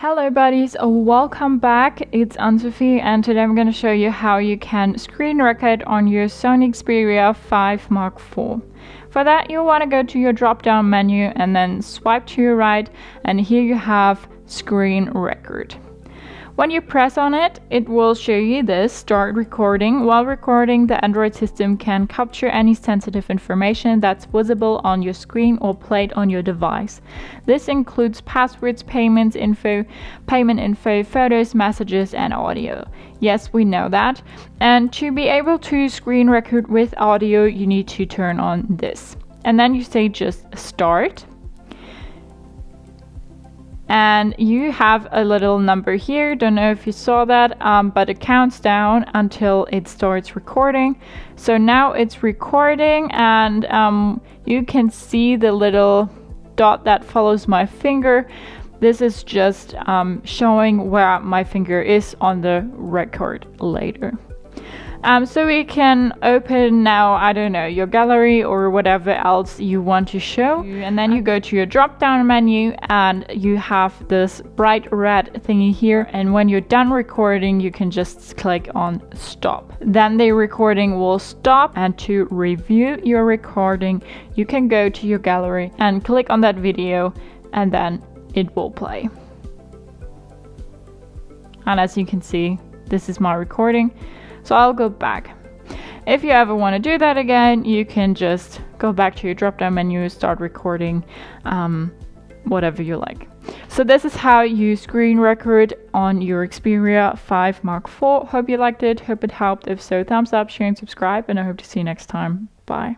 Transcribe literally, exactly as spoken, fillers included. Hello buddies, welcome back. It's Ann-Sophie and today I'm going to show you how you can screen record on your Sony Xperia five Mark four. For that you'll want to go to your drop down menu and then swipe to your right, and here you have screen record. When you press on it, it will show you this, start recording. While recording, the Android system can capture any sensitive information that's visible on your screen or played on your device. This includes passwords, payments info, payment info, photos, messages, and audio. Yes, we know that. And to be able to screen record with audio, you need to turn on this. And then you say just start. And you have a little number here, don't know if you saw that, um, but it counts down until it starts recording. So now it's recording, and um, you can see the little dot that follows my finger. This is just um, showing where my finger is on the record later. Um, so we can open now, I don't know, your gallery or whatever else you want to show. And then you go to your drop down menu and you have this bright red thingy here. And when you're done recording, you can just click on stop. Then the recording will stop. And to review your recording, you can go to your gallery and click on that video, and then it will play. And as you can see, this is my recording. So I'll go back. If you ever want to do that again, you can just go back to your drop down menu, start recording, um, whatever you like. So this is how you screen record on your Xperia five Mark four. Hope you liked it. Hope it helped. If so, thumbs up, share and subscribe, and I hope to see you next time. Bye.